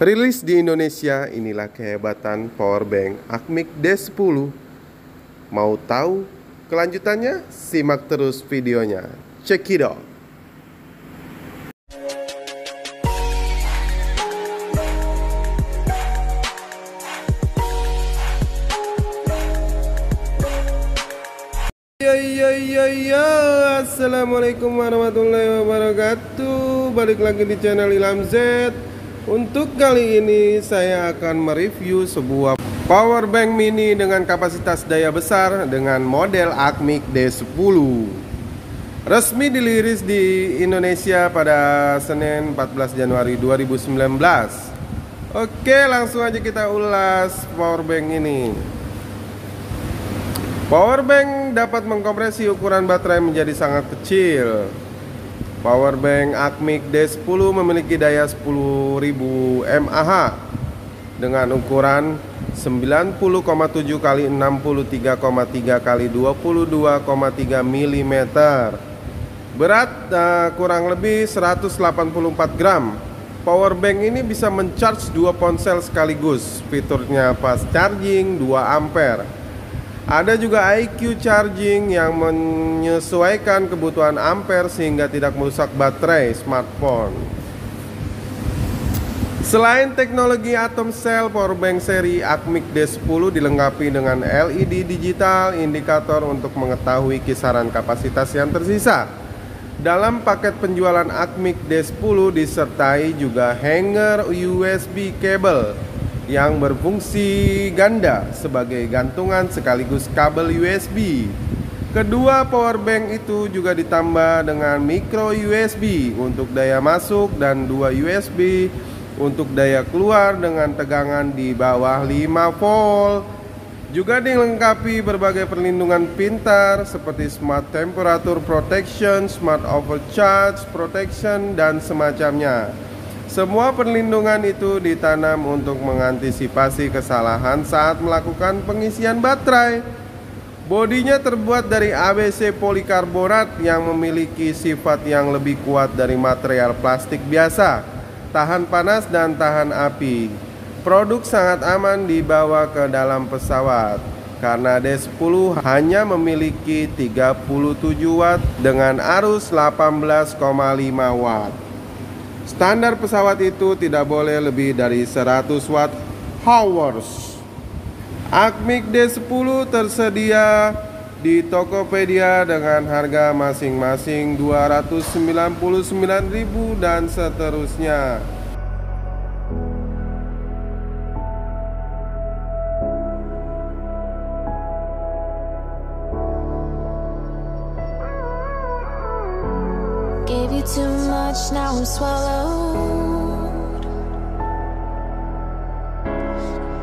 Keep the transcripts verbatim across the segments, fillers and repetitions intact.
Rilis di Indonesia, inilah kehebatan powerbank Acmic D sepuluh. Mau tahu kelanjutannya? Simak terus videonya. Check it out. Yo yo yo yo, assalamualaikum warahmatullahi wabarakatuh. Balik lagi di channel Ilham Z. Untuk kali ini saya akan mereview sebuah powerbank mini dengan kapasitas daya besar dengan model Acmic D sepuluh. Resmi dirilis di Indonesia pada Senin empat belas Januari dua ribu sembilan belas. Oke, langsung aja kita ulas powerbank ini. Powerbank dapat mengkompresi ukuran baterai menjadi sangat kecil. Powerbank Acmic D sepuluh memiliki daya sepuluh ribu mAh dengan ukuran sembilan puluh koma tujuh kali enam puluh tiga koma tiga kali dua puluh dua koma tiga milimeter. Berat uh, kurang lebih seratus delapan puluh empat gram. Powerbank ini bisa mencharge dua ponsel sekaligus. Fiturnya fast charging dua ampere. Ada juga I Q charging yang menyesuaikan kebutuhan ampere sehingga tidak merusak baterai smartphone. Selain teknologi atom cell, powerbank seri Acmic D sepuluh dilengkapi dengan L E D digital indikator untuk mengetahui kisaran kapasitas yang tersisa. Dalam paket penjualan Acmic D sepuluh disertai juga hanger U S B kabel yang berfungsi ganda sebagai gantungan sekaligus kabel U S B. Kedua powerbank itu juga ditambah dengan micro U S B untuk daya masuk dan dua U S B untuk daya keluar dengan tegangan di bawah lima volt. Juga dilengkapi berbagai perlindungan pintar seperti smart temperature protection, smart overcharge protection, dan semacamnya. Semua perlindungan itu ditanam untuk mengantisipasi kesalahan saat melakukan pengisian baterai. Bodinya terbuat dari A B C Poly Carbonat yang memiliki sifat yang lebih kuat dari material plastik biasa, tahan panas dan tahan api. Produk sangat aman dibawa ke dalam pesawat karena D sepuluh hanya memiliki tiga puluh tujuh watt dengan arus delapan belas koma lima watt. Standar pesawat itu tidak boleh lebih dari seratus watt hours. Acmic D sepuluh tersedia di Tokopedia dengan harga masing-masing dua ratus sembilan puluh sembilan ribu rupiah dan seterusnya. Gave you too much, now I'm swallowed.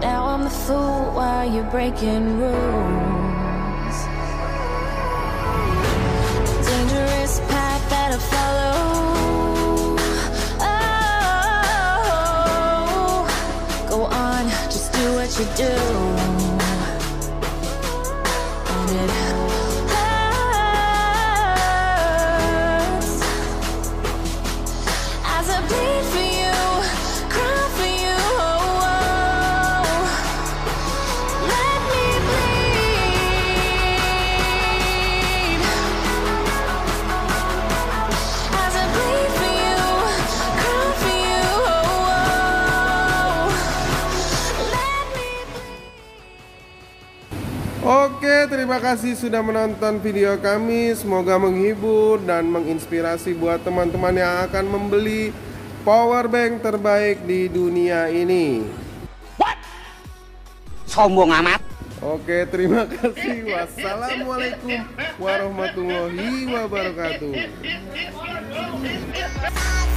Now I'm the fool while you're breaking rules. Dangerous path that I follow. Oh, go on, just do what you do. Own it. Oke, terima kasih sudah menonton video kami. Semoga menghibur dan menginspirasi buat teman-teman yang akan membeli powerbank terbaik di dunia ini. What? Sombong amat. Oke, terima kasih. Wassalamualaikum warahmatullahi wabarakatuh.